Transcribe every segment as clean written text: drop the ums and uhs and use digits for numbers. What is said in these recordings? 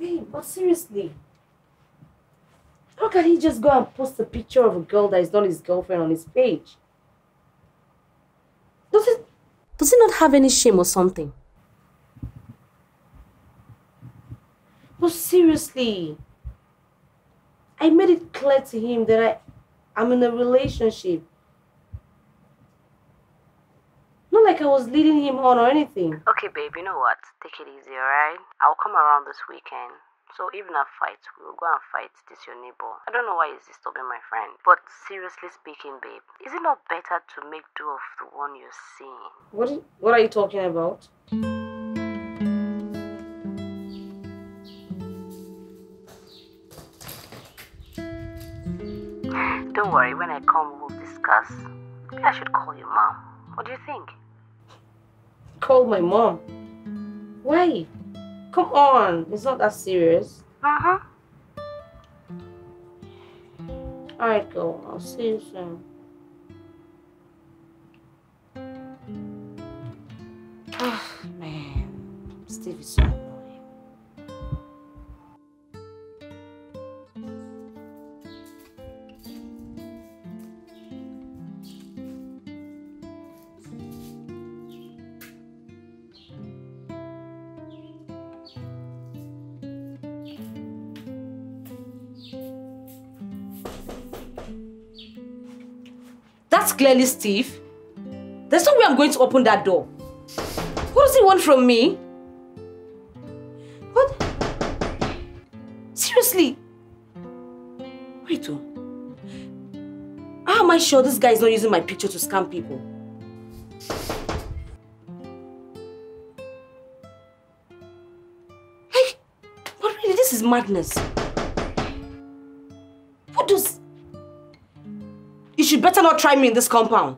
Babe, but seriously, how can he just go and post a picture of a girl that is not his girlfriend on his page? Does he not have any shame or something? But seriously, I made it clear to him that I'm in a relationship. Not like I was leading him on or anything. Okay, babe, you know what? Take it easy, alright? I'll come around this weekend. So even a fight, we'll go and fight this your neighbor. I don't know why he's disturbing my friend. But seriously speaking, babe, is it not better to make do of the one you're seeing? What are you talking about? Don't worry, when I come, we'll discuss. Maybe I should call your mom. What do you think? Call my mom? Why? Come on, it's not that serious. Uh-huh. Alright, girl, I'll see you soon. Oh, man. Steve is so annoying. Clearly, Steve. There's no way I'm going to open that door. What does he want from me? What? Seriously? Wait, how am I sure this guy is not using my picture to scam people? Hey, but really, this is madness. You should better not try me in this compound.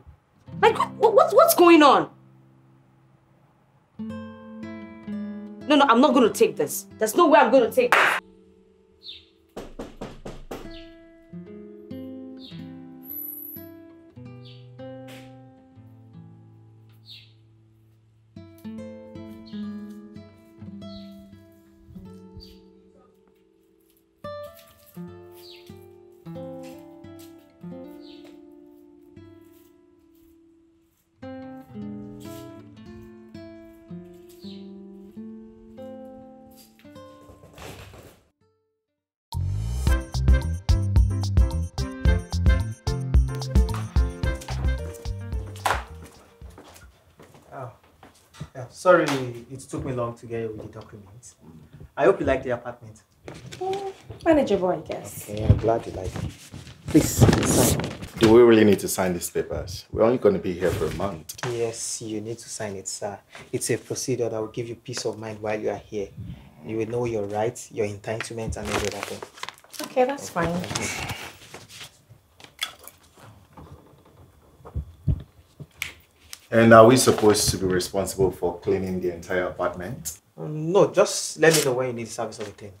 Like, what's going on? No, I'm not going to take this. There's no way I'm going to take this. Sorry, it took me long to get with the documents. I hope you like the apartment. Manageable, I guess. Okay, I'm glad you like it. Please, sign. Do we really need to sign these papers? We're only going to be here for a month. Yes, you need to sign it, sir. It's a procedure that will give you peace of mind while you are here. You will know your rights, your entitlement, and everything. Okay, that's fine. Okay. And are we supposed to be responsible for cleaning the entire apartment? No, just let me know when you need the service of the cleaning.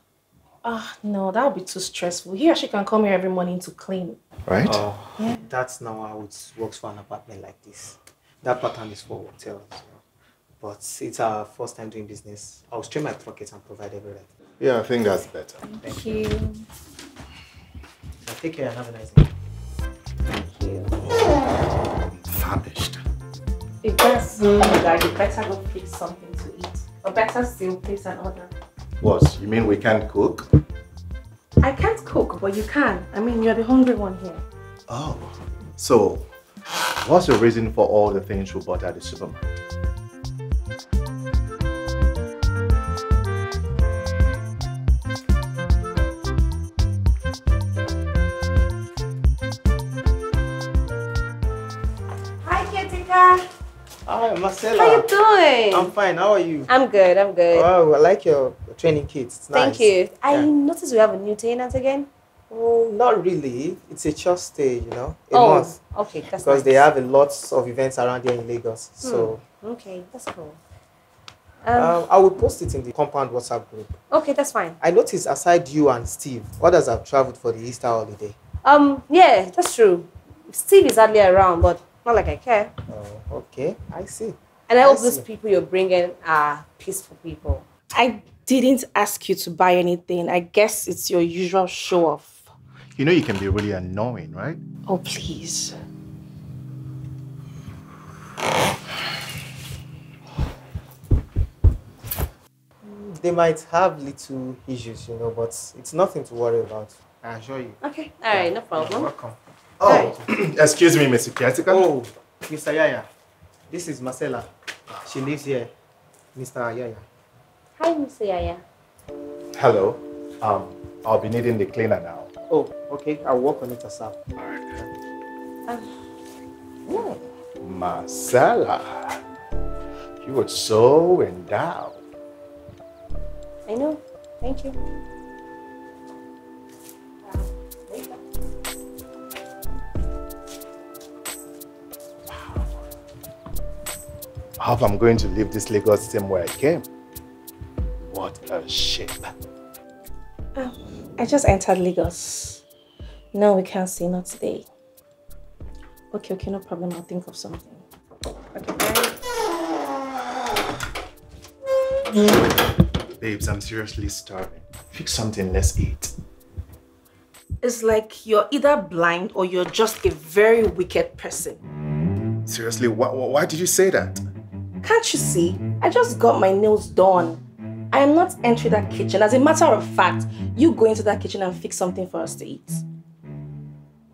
No, that would be too stressful. He or she can come here every morning to clean. Right? Yeah. That's not how it works for an apartment like this. That pattern is for hotels. But it's our first time doing business. I'll strain my pockets and provide everything. Yeah, I think that's better. Thank you. So take care and have a nice day. Thank you. I'm famished. If that's so that you better go fix something to eat. Or better still, place an order. What? You mean we can't cook? I can't cook, but you can. I mean, you're the hungry one here. Oh. So, what's your reason for all the things you bought at the supermarket? Hi, Marcella. How you doing? I'm fine. How are you? I'm good. Oh, I like your training kit. It's nice. Thank you. Yeah. I noticed we have a new tenant again. Oh, not really. It's a church stay, you know, a month. Okay, that's because nice. They have a lot of events around here in Lagos. So. Okay, that's cool. I will post it in the compound WhatsApp group. Okay, that's fine. I noticed aside you and Steve, others have traveled for the Easter holiday. Yeah, that's true. Steve is hardly around, but. Not like I care. Oh, okay. I see. And I hope those people you're bringing are peaceful people. I didn't ask you to buy anything. I guess it's your usual show-off. You know you can be really annoying, right? Oh, please. They might have little issues, you know, but it's nothing to worry about. I assure you. Okay, all right, no problem. You're welcome. Oh, right. Excuse me, Mr. Ketika. Oh, Mr. Yaya. This is Marcella. She lives here. Mr. Yaya. Hi, Mr. Yaya. Hello. I'll be needing the cleaner now. Oh, okay. I'll work on it yourself. All right. Oh. Marcella, you were so endowed. I know. Thank you. Wow. I hope I'm going to leave this Lagos same way I came. What a shame. I just entered Lagos. No, we can't see, not today. Okay, no problem. I'll think of something. Okay, bye. Babes, I'm seriously starving. Pick something, let's eat. It's like you're either blind or you're just a very wicked person. Seriously, why did you say that? Can't you see? I just got my nails done. I am not entering that kitchen. As a matter of fact, you go into that kitchen and fix something for us to eat.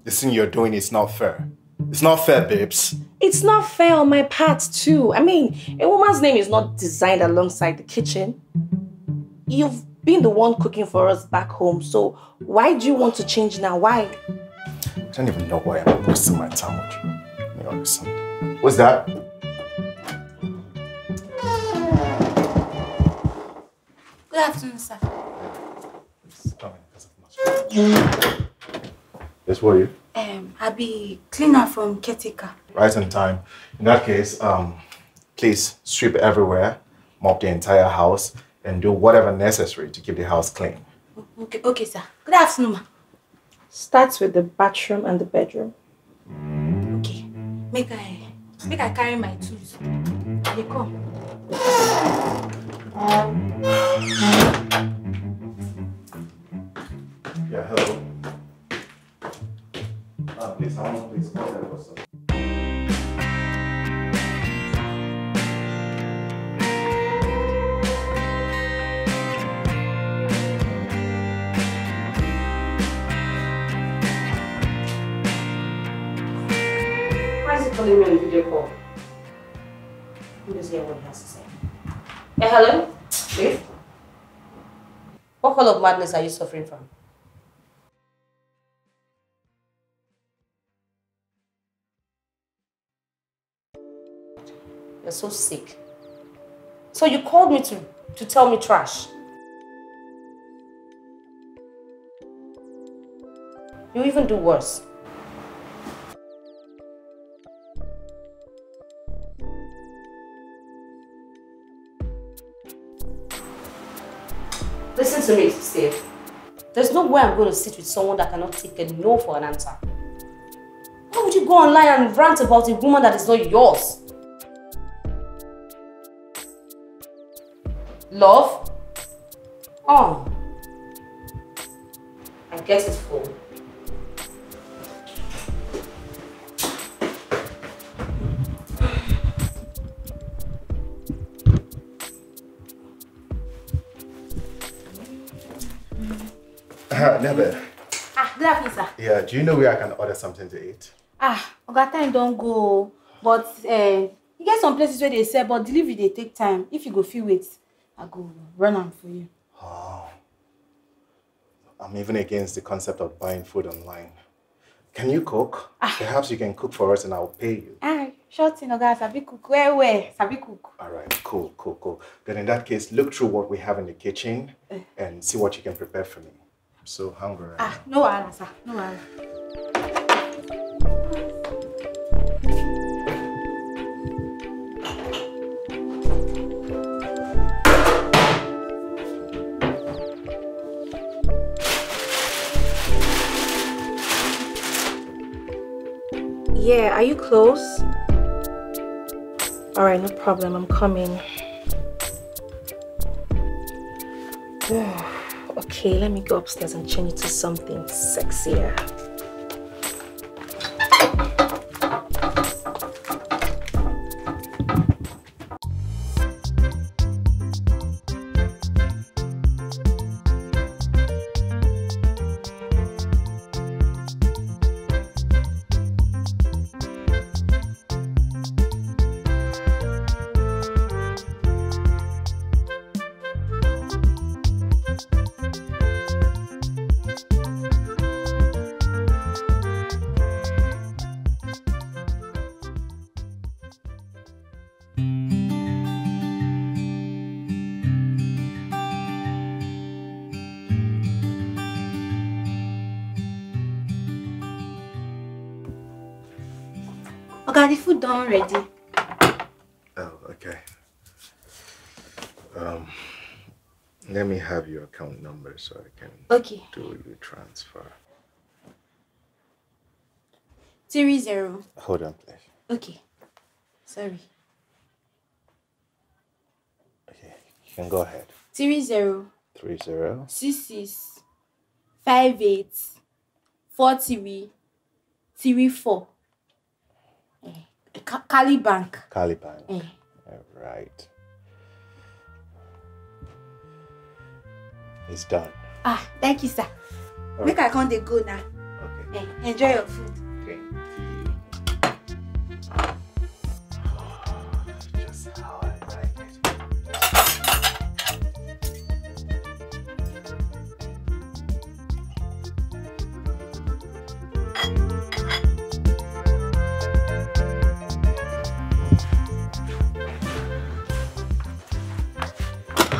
This thing you're doing is not fair. It's not fair, babes. It's not fair on my part too. I mean, a woman's name is not designed alongside the kitchen. You've been the one cooking for us back home, so why do you want to change now? Why? I don't even know why I'm wasting my time with you. Innocent. What's that? Good afternoon, sir. Yes, for you. I'll be cleaner from Ketika. Right on time. In that case, please sweep everywhere, mop the entire house, and do whatever necessary to keep the house clean. Okay, okay, sir. Good afternoon, ma. Starts with the bathroom and the bedroom. Okay. Make I carry my tools. They come. Yeah, hello. Please, I want to call that person. Calling me on video call. I'm just hearing what he has to say. Hey, hello? Steve? What kind of madness are you suffering from? You're so sick. So you called me to tell me trash. You even do worse. Listen to me, Steve. There's no way I'm going to sit with someone that cannot take a no for an answer. Why would you go online and rant about a woman that is not yours? Love? Oh. I guess it's full. Never. Good afternoon, sir. Yeah, do you know where I can order something to eat? Okay, time don't go. But you get some places where they say, but delivery they take time. If you go few it, I go run on for you. Oh. I'm even against the concept of buying food online. Can you cook? Perhaps you can cook for us and I'll pay you. Short in guys, Sabi cook. Where? Sabi cook. Alright, cool. Then in that case, look through what we have in the kitchen and see what you can prepare for me. So hungry. No worries, sir. No worries. Yeah, are you close? All right, no problem. I'm coming. Okay, let me go upstairs and change it to something sexier. The food done already. Oh, okay. Let me have your account number so I can do your transfer. 30. Hold on, please. Okay. Sorry. Okay, you can go ahead. 30. 30. 66. 58. 43. 34. Kali Bank. Kali Bank. All right. It's done. Ah, thank you, sir. All Make right. I count the go now. Okay. Enjoy your food. Thank you. Oh, just how I like it.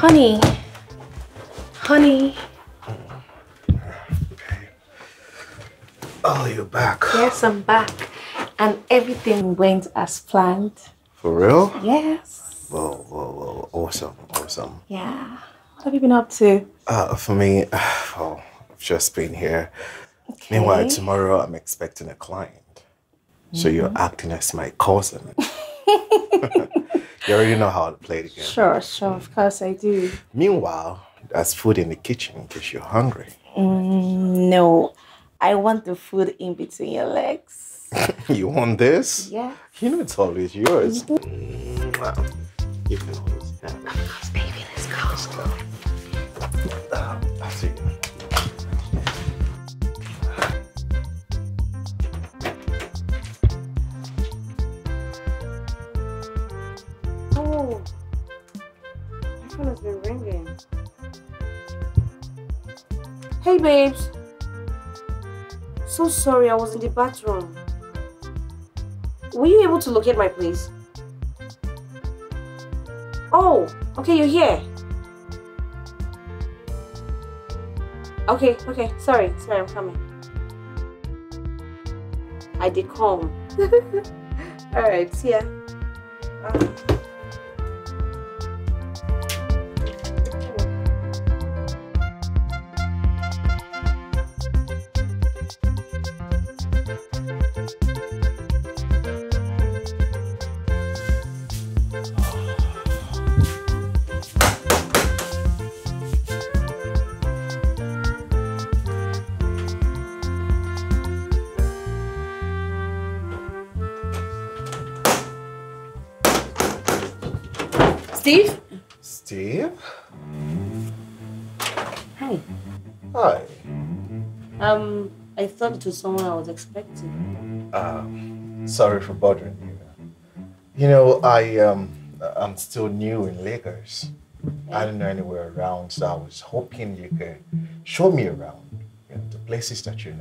Honey, honey. Okay. Oh, you're back. Yes, I'm back. And everything went as planned. For real? Yes. Whoa, whoa, whoa. Awesome, awesome. Yeah. What have you been up to? For me, oh, I've just been here. Okay. Meanwhile, tomorrow I'm expecting a client. So you're acting as my cousin. You already know how to play the game. Sure, sure, of course I do. Meanwhile, there's food in the kitchen in case you're hungry. No, I want the food in between your legs. You want this? Yeah. You know it's always yours. Wow. You can always have it. Of course, baby, let's go. Let's go. I'll see you. Has been ringing. Hey babes, so sorry I was in the bathroom. Were you able to locate my place? Oh, okay, you're here. Okay, okay, sorry, sorry, I'm coming. I did come. All right, see ya. Steve? Steve? Hi. Hi. I thought it was someone I was expecting. Sorry for bothering you. You know, I'm still new in Lagos. Okay. I don't know anywhere around, so I was hoping you could show me around, you know, the places that you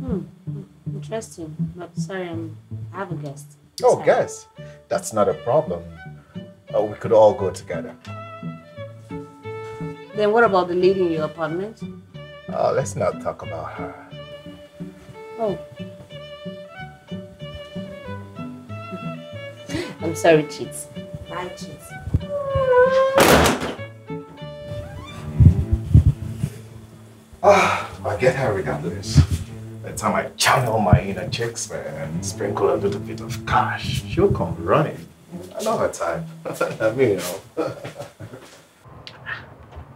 know. Interesting. But sorry, I have a guest. Oh, sorry. Guest? That's not a problem. We could all go together. Then what about the lady in your apartment? Oh, let's not talk about her. Oh. I'm sorry, Cheats. Bye, Cheats. I get her regardless. By the time I channel my inner chicks, man, sprinkle a little bit of cash, she'll come running. I know her type. I mean, you know.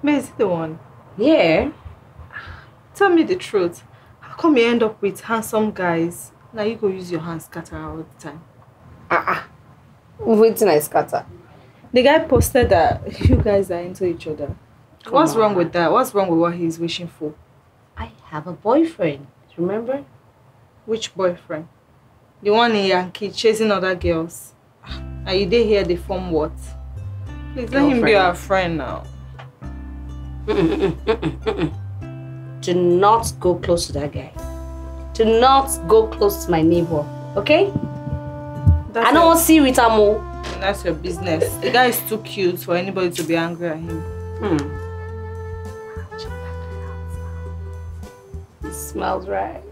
May is the one? Yeah. Tell me the truth. How come you end up with handsome guys? Now you go use your hands scatter all the time. Waiting I scatter. The guy posted that you guys are into each other. What's wrong with that? What's wrong with what he's wishing for? I have a boyfriend, remember? Which boyfriend? The one in Yankee chasing other girls. Are you there here? They form what? Please let him be our friend now. Do not go close to that guy. Do not go close to my neighbor, okay? I don't want to see with Amo. That's your business. The guy is too cute for anybody to be angry at him. It smells right.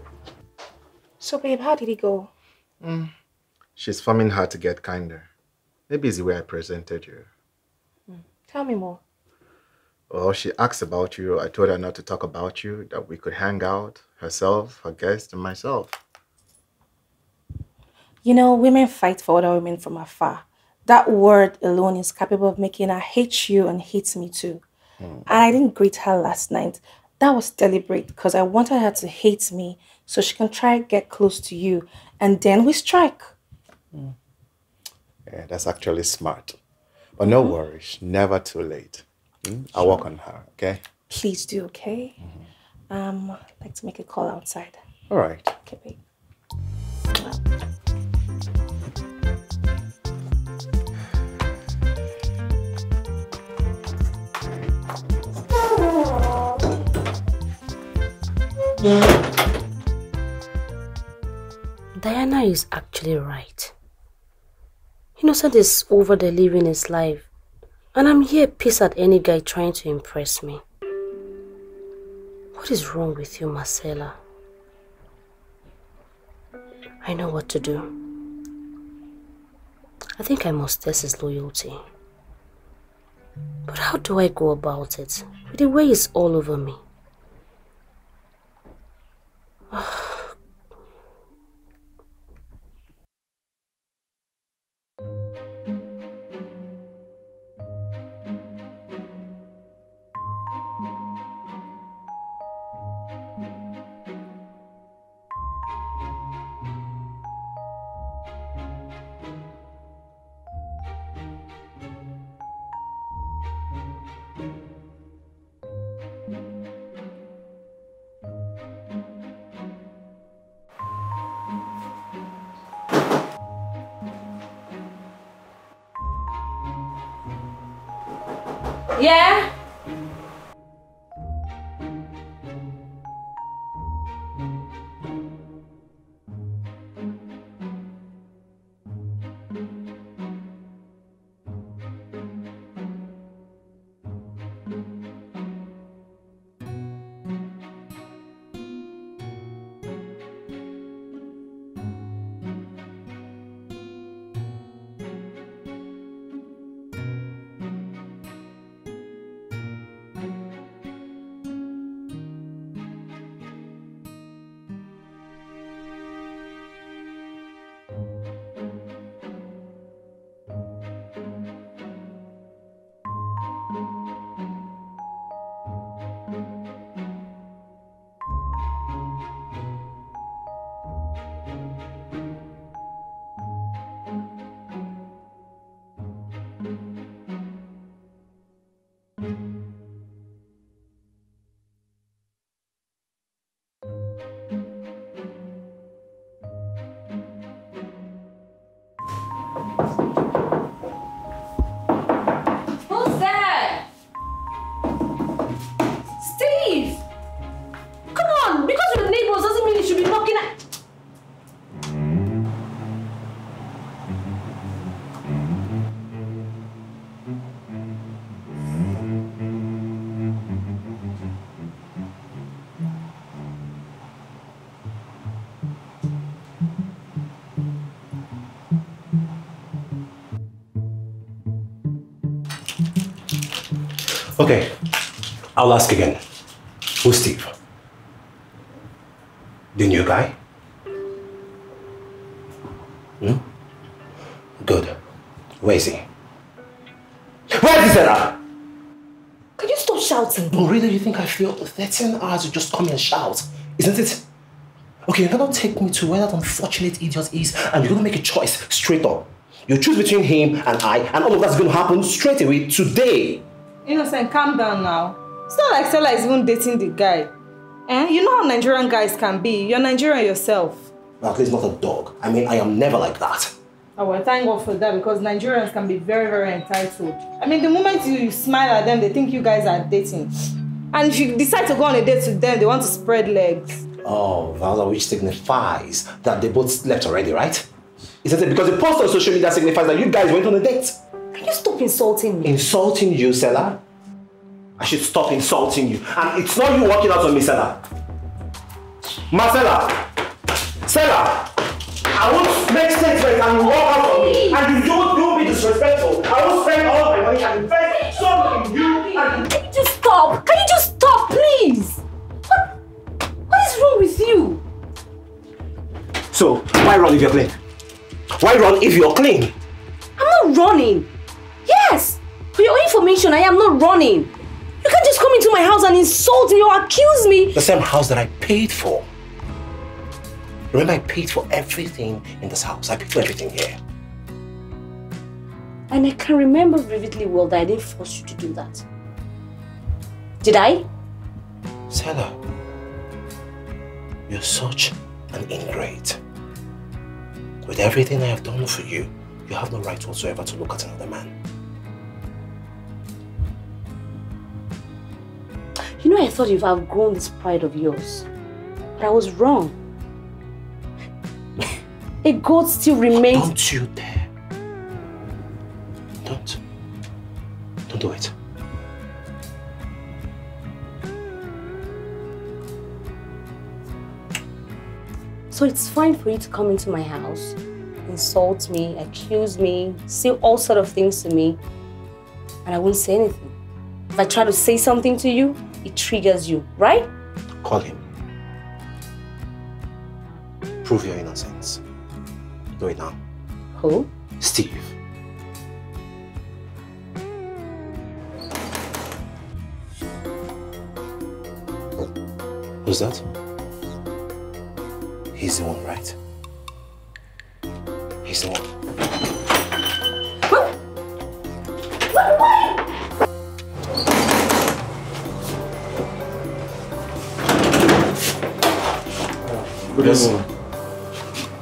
So babe, how did he go? She's forming her to get kinder. Maybe it's the way I presented you. Tell me more. Well, she asked about you. I told her not to talk about you, that we could hang out, herself, her guest, and myself. You know, women fight for other women from afar. That word alone is capable of making her hate you and hate me too. And I didn't greet her last night. That was deliberate because I wanted her to hate me so she can try and get close to you. And then we strike. Yeah, that's actually smart. But no worries, never too late. I'll work on her, okay? Please do, okay? I'd like to make a call outside. All right. Okay, babe. Diana is actually right. Innocent is over-delivering his life. And I'm here pissed at any guy trying to impress me. What is wrong with you, Marcella? I know what to do. I think I must test his loyalty. But how do I go about it? With the way it's all over me. Yeah? Who's there? Steve! Come on! Because you're neighbors doesn't mean you should be knocking at... Okay, I'll ask again. Who's Steve? The new guy? Good. Where is he? Where is he? Can you stop shouting? But really, you think I feel 13 hours to just come and shout, isn't it? Okay, you're gonna take me to where that unfortunate idiot is and you're gonna make a choice straight up. You choose between him and I, and all of that's gonna happen straight away today. Innocent, calm down now. It's not like Stella is even dating the guy. Eh? You know how Nigerian guys can be. You're Nigerian yourself. Well, at least not a dog. I mean, I am never like that. Oh, well, thank God for that, because Nigerians can be very, very entitled. I mean, the moment you smile at them, they think you guys are dating. And if you decide to go on a date with them, they want to spread legs. Oh, Valda, which signifies that they both slept already, right? Isn't it? Because the post on social media signifies that you guys went on a date. Can you stop insulting me? Insulting you, Stella? I should stop insulting you. And it's not you walking out on me, Stella. Marcella! Stella! I won't make statements and walk out on me. And you don't be disrespectful. I will spend all my money and invest some in you and... Can you just stop? Can you just stop, please? What is wrong with you? So, why run if you're clean? Why run if you're clean? I'm not running. Yes. For your information, I am not running. You can't just come into my house and insult me or accuse me. The same house that I paid for. Remember, I paid for everything in this house. I paid for everything here. And I can remember vividly well that I didn't force you to do that. Did I? Stella, you're such an ingrate. With everything I have done for you, you have no right whatsoever to look at another man. You know, I thought you've outgrown this pride of yours, but I was wrong. A goat still remains. Don't you dare. Don't do it. So it's fine for you to come into my house, insult me, accuse me, say all sort of things to me, and I won't say anything. If I try to say something to you, it triggers you, right? Call him. Prove your innocence. Do it now. Who? Steve. Who's that? He's the one, right? He's the one. Good evening.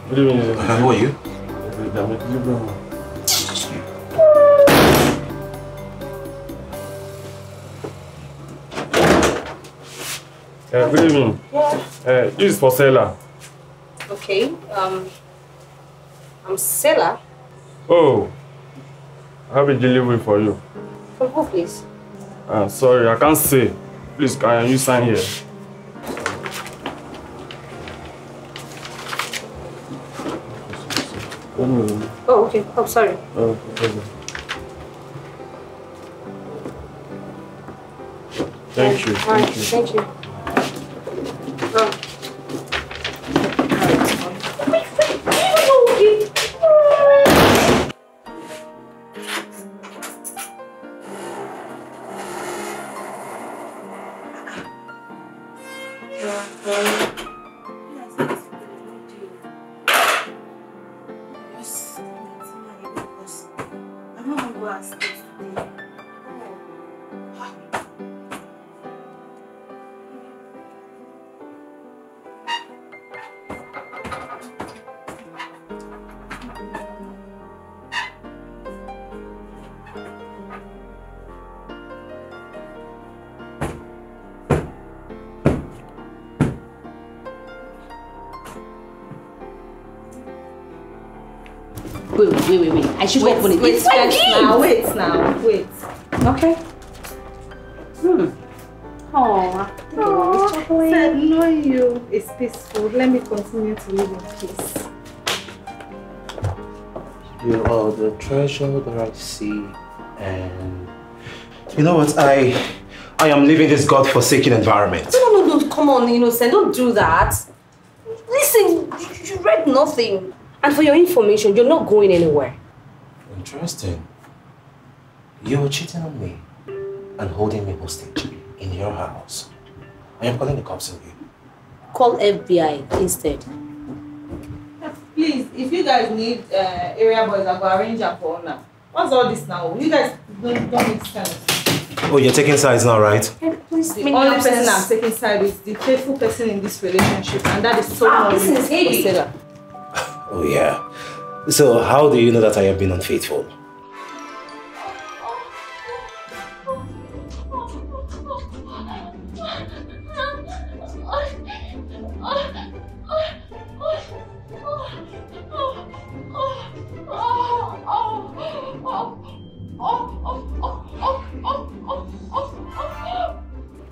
Good evening. Who are you? Good evening. This is for Stella. Okay. I'm Stella. Oh, I have a delivery for you. From who, please? Sorry, I can't say. Please, can you sign here? Oh, okay. Oh, sorry. Oh, okay. Thank you. Right. Thank you. Oh. Wait. I should open it. It's my game! Wait. Okay. Oh, I know you. It's peaceful. Let me continue to live in peace. You are the treasure that I see, and you know what? I am leaving this godforsaken environment. No. Come on, Innocent. Don't do that. Listen, you read nothing. And for your information, you're not going anywhere. Interesting. You're cheating on me. and holding me hostage in your house. I am calling the cops on you. Call FBI instead. Please, if you guys need area boys, I'll go arrange a call now. What's all this now? You guys don't make sense. Oh, you're taking sides now, right? Please, the only person I'm taking side is the faithful person in this relationship, and that is so Marcella. Oh, yeah. So, how do you know that I have been unfaithful?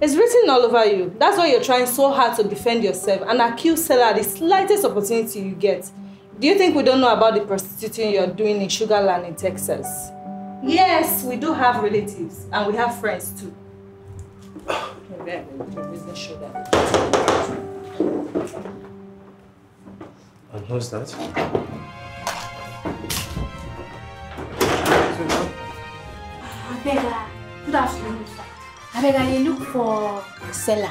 It's written all over you. That's why you're trying so hard to defend yourself and accuse Stella at the slightest opportunity you get. Do you think we don't know about the prostituting you're doing in Sugarland in Texas? Yes, we do have relatives and we have friends too. And who's that? Abega, good afternoon. Abega, you look for Stella.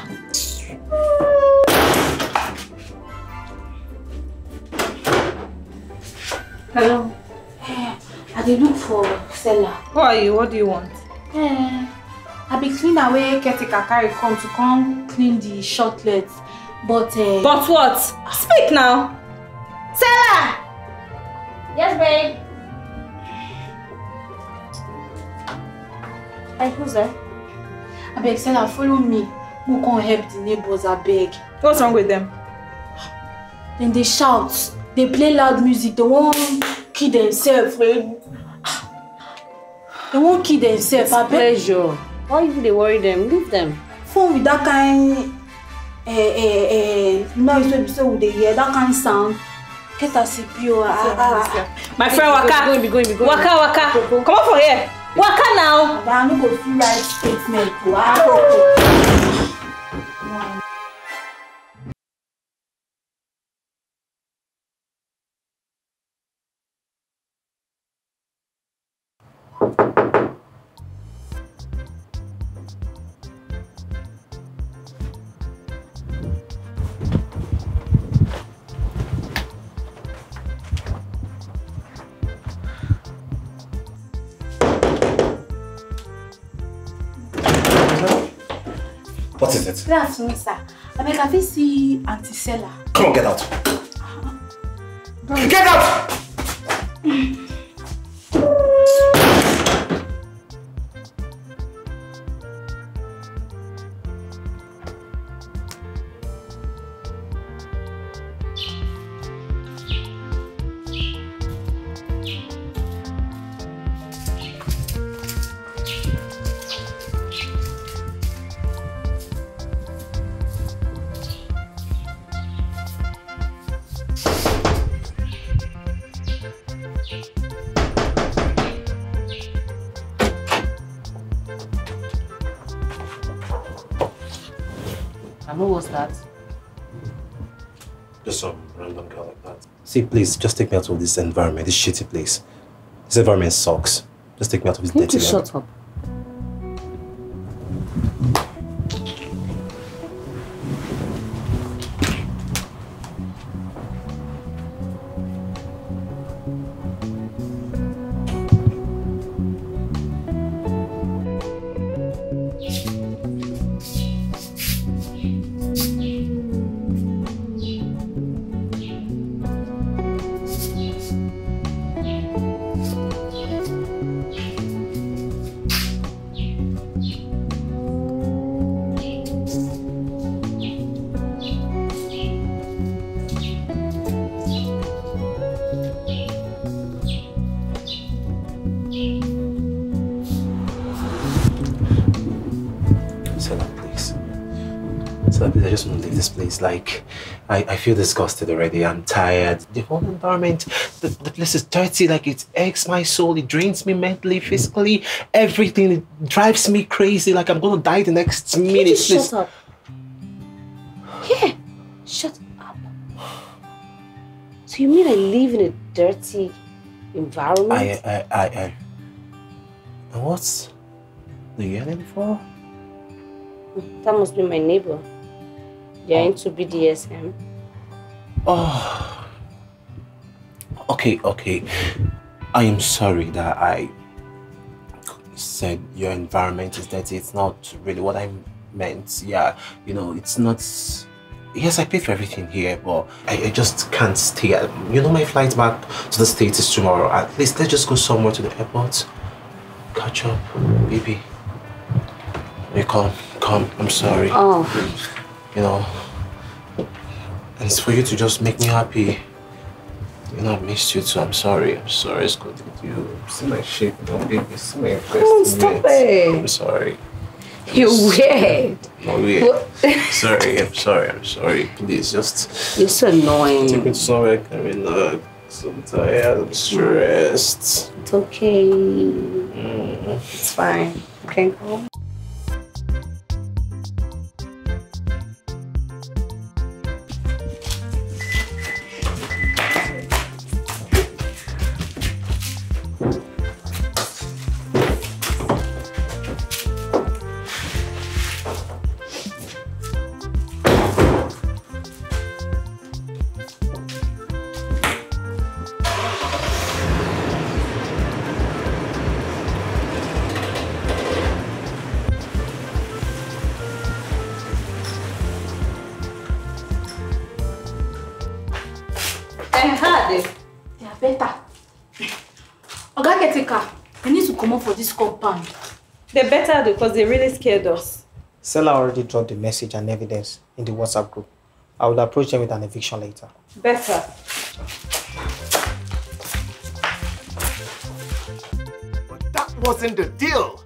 Hello. I did look for Stella. Who are you? What do you want? I be clean away Ketika carry come to come clean the shortlets, but what? Speak now. Stella. Yes, babe. Hey, who's there? I beg Stella, follow me. We can't help the neighbors. I beg. What's wrong with them? Then they shout. They play loud music. They won't kill themselves. They won't kill themselves. It's pleasure. Why do they worry them? Leave them. Phone with that kind noise when they hear that kind sound. Get us a pure. My friend Waka, be going. Waka, come on for here. Waka now. I'm not going to feel like statement. What is it? Good afternoon, sir. I mean, can we see Auntie Stella? Come on, get out. Get out! See, please, just take me out of this environment, this shitty place. This environment sucks. Just take me out of this dirty environment. Shut up. Like, I feel disgusted already. I'm tired. The whole environment, the place is dirty. Like, it eggs my soul. It drains me mentally, physically, everything. It drives me crazy. Like, I'm going to die the next minute. Just shut up. Yeah, shut up. So you mean I live in a dirty environment? I what's Do you hear them before? That must be my neighbor. They are into BDSM. Oh. Okay, okay. I am sorry that I said your environment is dirty. It's not really what I meant. Yeah, you know, it's not... Yes, I paid for everything here, but I just can't stay. You know, my flight back to the States is tomorrow. At least let's just go somewhere to the airport. Catch up, baby. You come. I'm sorry. Oh. You know, and it's for you to just make me happy. You know, I missed you too. I'm sorry. It's good with you. See my shape, no baby. See my face. Oh, stop it. I'm sorry. You're weird. No, weird. Sorry, I'm sorry. Please, just... It's annoying. Take me somewhere I can relax. I'm tired, I'm stressed. It's okay. It's fine. You can go. Compound. They're better because they really scared us. Stella already dropped the message and evidence in the WhatsApp group. I will approach them with an eviction later. Better. But that wasn't the deal.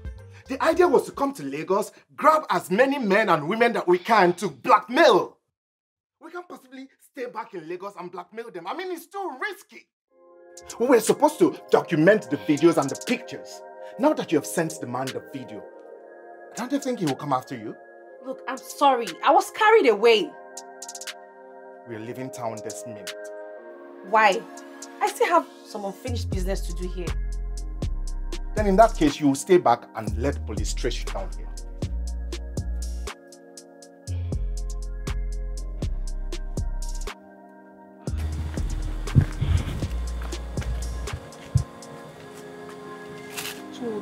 The idea was to come to Lagos, grab as many men and women that we can to blackmail. We can't possibly stay back in Lagos and blackmail them. I mean, it's too risky. We were supposed to document the videos and the pictures. Now that you have sent the man the video, don't you think he will come after you? Look, I'm sorry. I was carried away. We're leaving town this minute. Why? I still have some unfinished business to do here. Then in that case, you will stay back and let police trace you down here.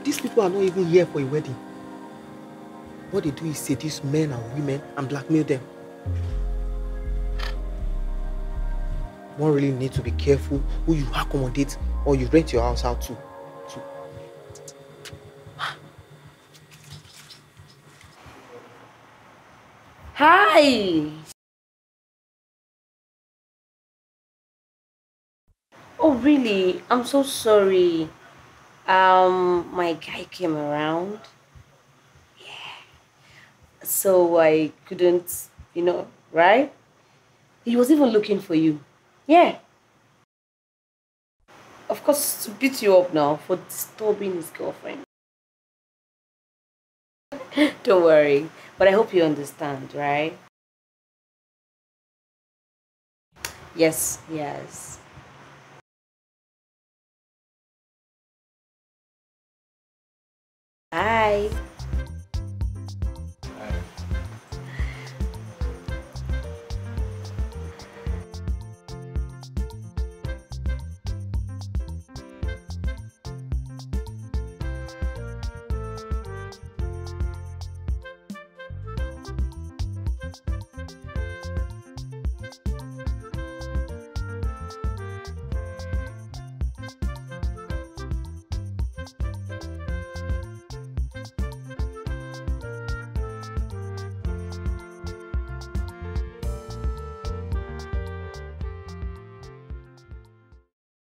These people are not even here for a wedding. What they do is seduce men and women and blackmail them. One really needs to be careful who you accommodate or you rent your house out to. Hi! Oh, really? I'm so sorry. My guy came around, yeah, so I couldn't, you know, right? He was even looking for you, yeah. Of course, to beat you up now for disturbing his girlfriend. Don't worry, but I hope you understand, right? Yes. Bye.